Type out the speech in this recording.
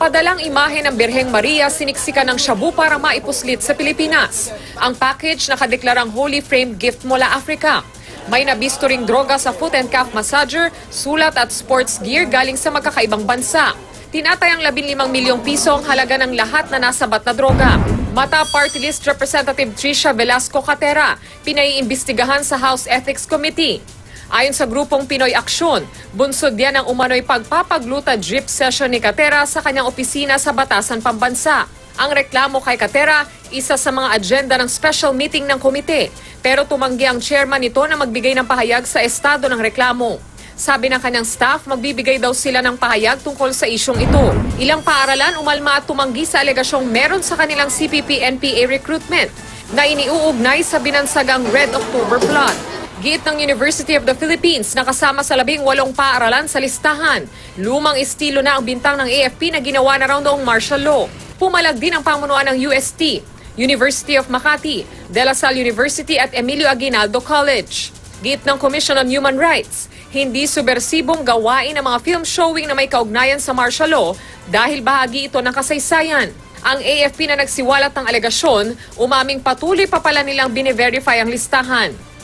Padalang imahe ng Birheng Maria siniksika ng shabu para maipuslit sa Pilipinas. Ang package nakadeklarang holy frame gift mula Africa. May nabisto ring droga sa foot and calf massager, sulat at sports gear galing sa magkakaibang bansa. Tinatayang 15 milyong piso ang halaga ng lahat na nasabat na droga. Mata Party List Representative Trisha Velasco Catera, pinaiimbestigahan sa House Ethics Committee. Ayon sa grupong Pinoy Action, bunsod yan ang umano'y pagpapagluta drip session ni Catera sa kanyang opisina sa Batasan Pambansa. Ang reklamo kay Catera, isa sa mga agenda ng special meeting ng komite, pero tumanggi ang chairman nito na magbigay ng pahayag sa estado ng reklamo. Sabi ng kanyang staff, magbibigay daw sila ng pahayag tungkol sa isyong ito. Ilang paaralan umalma at tumanggi sa alegasyong meron sa kanilang CPP-NPA recruitment na iniuugnay sa binansagang Red October Plot. Giit ng University of the Philippines nakasama sa 18 paaralan sa listahan. Lumang estilo na ang bintang ng AFP na ginawa na raw noong martial law. Pumalag din ang pamunuan ng UST, University of Makati, De La Salle University at Emilio Aguinaldo College. Giit ng Commission on Human Rights, hindi subversibong gawain ang mga film showing na may kaugnayan sa martial law dahil bahagi ito ng kasaysayan. Ang AFP na nagsiwalat ng alegasyon, umaming patuloy pa pala nilang bine-verify ang listahan.